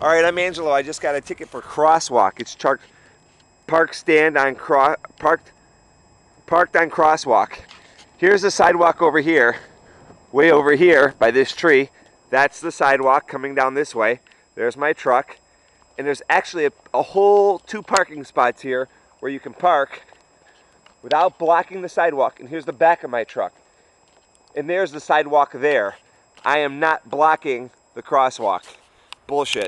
All right, I'm Angelo. I just got a ticket for crosswalk. It's parked on crosswalk. Here's the sidewalk over here, way over here by this tree. That's the sidewalk coming down this way. There's my truck. And there's actually a whole two parking spots here where you can park without blocking the sidewalk. And here's the back of my truck. And there's the sidewalk there. I am not blocking the crosswalk. Bullshit.